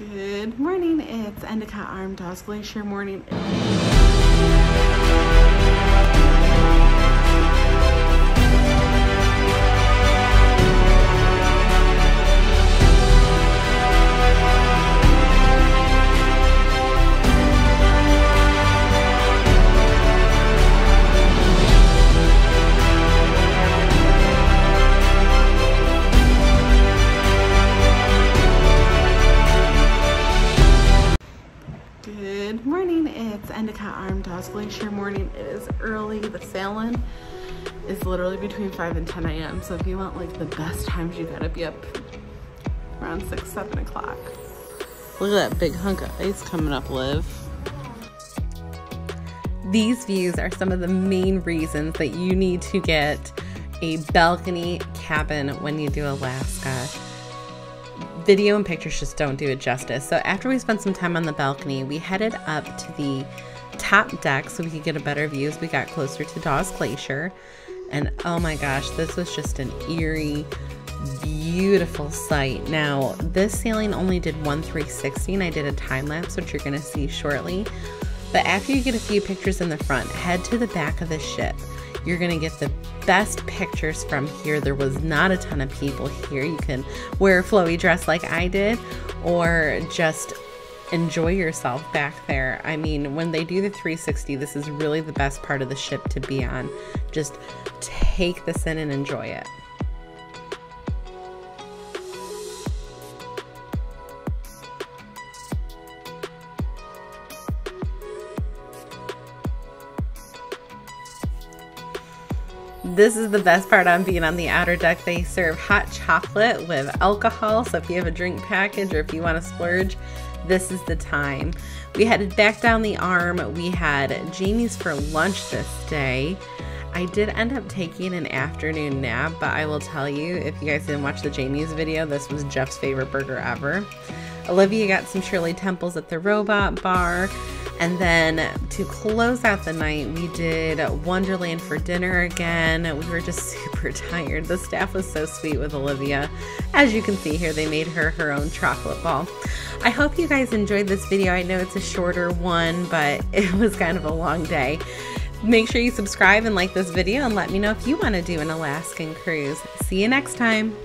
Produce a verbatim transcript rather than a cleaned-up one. Good morning, it's Endicott Arm, Dawes Glacier morning. Good morning, it's Endicott Arm, Dawes Glacier morning. It is early. The sailing is literally between five and ten A M So if you want like the best times, you gotta be up around six, seven o'clock. Look at that big hunk of ice coming up, Liv. These views are some of the main reasons that you need to get a balcony cabin when you do Alaska. Video and pictures just don't do it justice. So after we spent some time on the balcony, we headed up to the top deck so we could get a better view as we got closer to Dawes Glacier. And oh my gosh, this was just an eerie, beautiful sight. Now, this sailing only did one three sixty, and I did a time lapse, which you're gonna see shortly. But after you get a few pictures in the front, head to the back of the ship. You're gonna get the best pictures from here. There was not a ton of people here. You can wear a flowy dress like I did, or just enjoy yourself back there. I mean, when they do the three sixty, this is really the best part of the ship to be on. Just take this in and enjoy it. This is the best part on being on the outer deck. They serve hot chocolate with alcohol, so if you have a drink package or if you want to splurge, this is the time. We headed back down the arm. We had Jamie's for lunch this day. I did end up taking an afternoon nap, but I will tell you, if you guys didn't watch the Jamie's video, this was Jeff's favorite burger ever. Olivia got some Shirley Temples at the Robot Bar. And then to close out the night, we did Wonderland for dinner again. We were just super tired. The staff was so sweet with Olivia. As you can see here, they made her her own chocolate ball. I hope you guys enjoyed this video. I know it's a shorter one, but it was kind of a long day. Make sure you subscribe and like this video and let me know if you want to do an Alaskan cruise. See you next time.